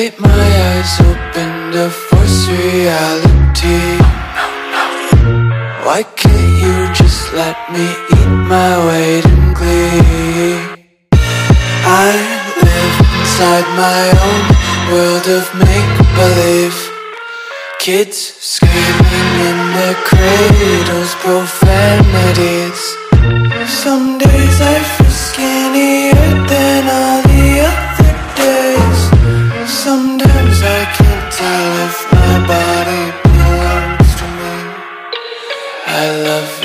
Take my eyes open to force reality. Why can't you just let me eat my weight in glee? I live inside my own world of make-believe. Kids screaming in the cradles, profanities. Some days I feel skinnier than all the other days. Sometimes I can't tell if my body belongs to me. I love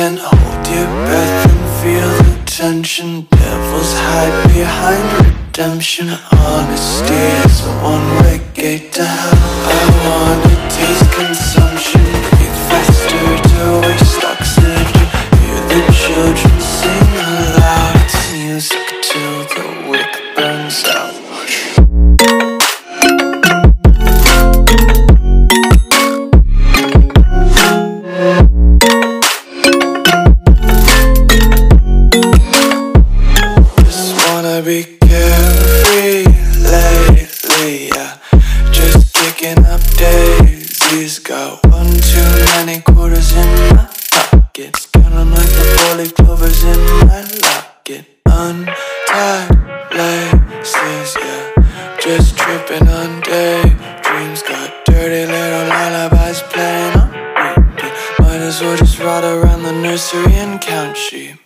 Hold your breath and feel the tension. Devils hide behind redemption. Honesty is a one-way gate to hell. I wanna taste consumption. Breathe faster to waste oxygen. Hear the children sing aloud. It's music till the wick burns out. Got one too many quarters in my pockets. Count 'em like the four-leaf clovers in my locket. Untied laces, yeah. Just tripping on daydreams. Got dirty little lullabies playing on repeat. Might as well just ride around the nursery and count sheep.